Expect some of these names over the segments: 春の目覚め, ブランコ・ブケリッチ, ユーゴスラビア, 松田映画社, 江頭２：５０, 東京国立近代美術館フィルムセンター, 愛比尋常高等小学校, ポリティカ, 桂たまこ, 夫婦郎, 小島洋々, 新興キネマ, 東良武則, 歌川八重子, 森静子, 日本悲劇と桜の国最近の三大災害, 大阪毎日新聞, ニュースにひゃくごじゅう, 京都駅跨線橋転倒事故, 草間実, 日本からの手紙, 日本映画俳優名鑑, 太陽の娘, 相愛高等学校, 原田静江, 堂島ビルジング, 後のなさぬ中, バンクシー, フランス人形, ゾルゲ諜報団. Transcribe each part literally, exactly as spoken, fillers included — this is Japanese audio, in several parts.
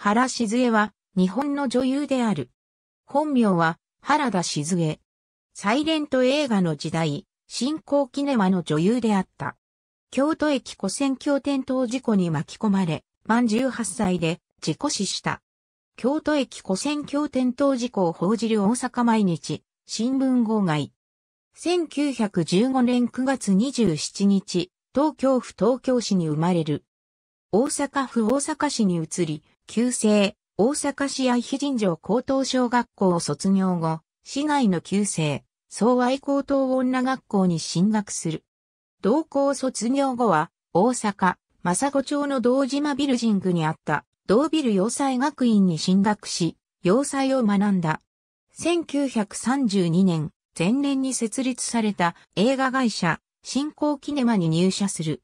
原静江は、日本の女優である。本名は、原田静江。サイレント映画の時代、新興キネマの女優であった。京都駅跨線橋転倒事故に巻き込まれ、満じゅうはっさいで事故死した。京都駅跨線橋転倒事故を報じる大阪毎日、新聞号外。せんきゅうひゃくじゅうごねんくがつにじゅうしちにち、東京府東京市に生まれる。大阪府大阪市に移り、旧制、大阪市愛比尋常高等小学校を卒業後、市内の旧制、相愛高等女学校に進学する。同校卒業後は、大阪、政子町の堂島ビルジングにあった、同ビル洋裁学院に進学し、洋裁を学んだ。せんきゅうひゃくさんじゅうにねん、前年に設立された映画会社、新興キネマに入社する。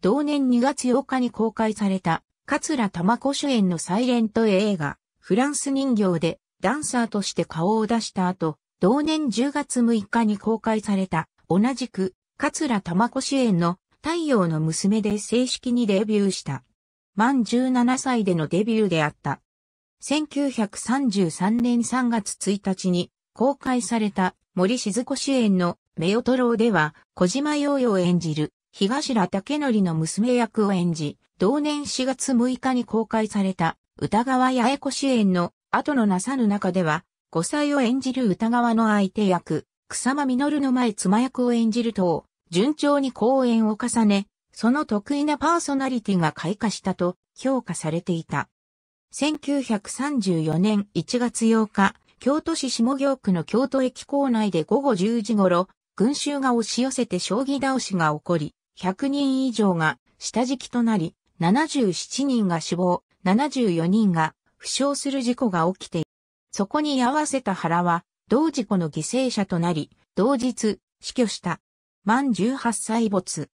同年にがつようかに公開された、桂たまこ主演のサイレント映画、フランス人形でダンサーとして顔を出した後、同年じゅうがつむいかに公開された、同じく、桂たまこ主演の太陽の娘で正式にデビューした。満じゅうななさいでのデビューであった。せんきゅうひゃくさんじゅうさんねんさんがつついたちに公開された森静子主演の夫婦郎では小島ようよを演じる東良武則の娘役を演じ、同年しがつむいかに公開された歌川八重子主演の後のなさぬ中ではごさいを演じる歌川の相手役、草間実の前妻役を演じると、順調に公演を重ね、その得意なパーソナリティが開花したと評価されていた。せんきゅうひゃくさんじゅうよねんいちがつようか、京都市下京区の京都駅構内でごごじゅうじごろ、群衆が押し寄せて将棋倒しが起こり、ひゃくにんいじょうが下敷きとなり、ななじゅうななにんが死亡、ななじゅうよにんが負傷する事故が起きている。そこに居合わせた原は、同事故の犠牲者となり、同日、死去した。満じゅうはっさい没。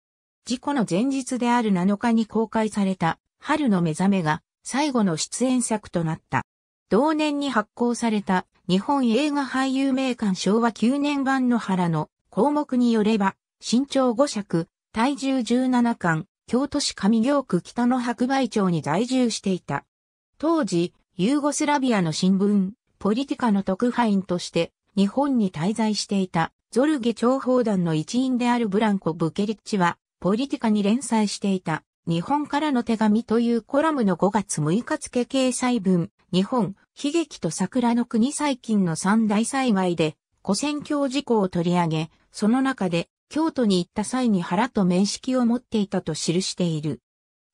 事故の前日であるなのかに公開された、春の目覚めが、最後の出演作となった。同年に発行された、日本映画俳優名鑑しょうわきゅうねん版の原の項目によれば、身長ごしゃく、体重じゅうななかん、京都市上京区北の白梅町に在住していた。当時、ユーゴスラビアの新聞、ポリティカの特派員として日本に滞在していたゾルゲ諜報団の一員であるブランコ・ブケリッチはポリティカに連載していた日本からの手紙というコラムのごがつむいか付掲載分日本悲劇と桜の国最近の三大災害で跨線橋事故を取り上げその中で京都に行った際に原と面識を持っていたと記している。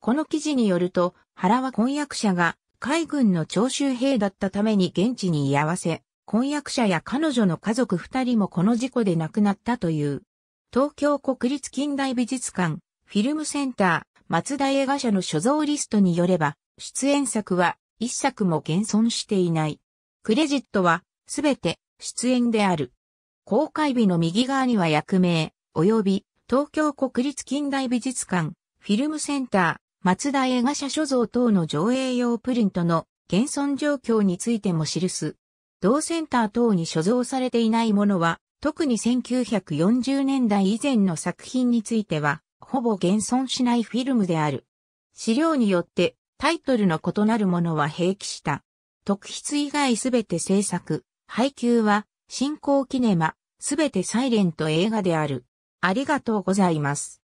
この記事によると原は婚約者が海軍の徴集兵だったために現地に居合わせ、婚約者や彼女の家族二人もこの事故で亡くなったという。東京国立近代美術館、フィルムセンター、松田映画社の所蔵リストによれば、出演作は一作も現存していない。クレジットはすべて出演である。公開日の右側には役名、及び東京国立近代美術館、フィルムセンター、松田映画社所蔵等の上映用プリントの現存状況についても記す。同センター等に所蔵されていないものは、特にせんきゅうひゃくよんじゅうねんだい以前の作品については、ほぼ現存しないフィルムである。資料によってタイトルの異なるものは併記した。特筆以外すべて制作、配給は、新興キネマ、すべてサイレント映画である。ありがとうございます。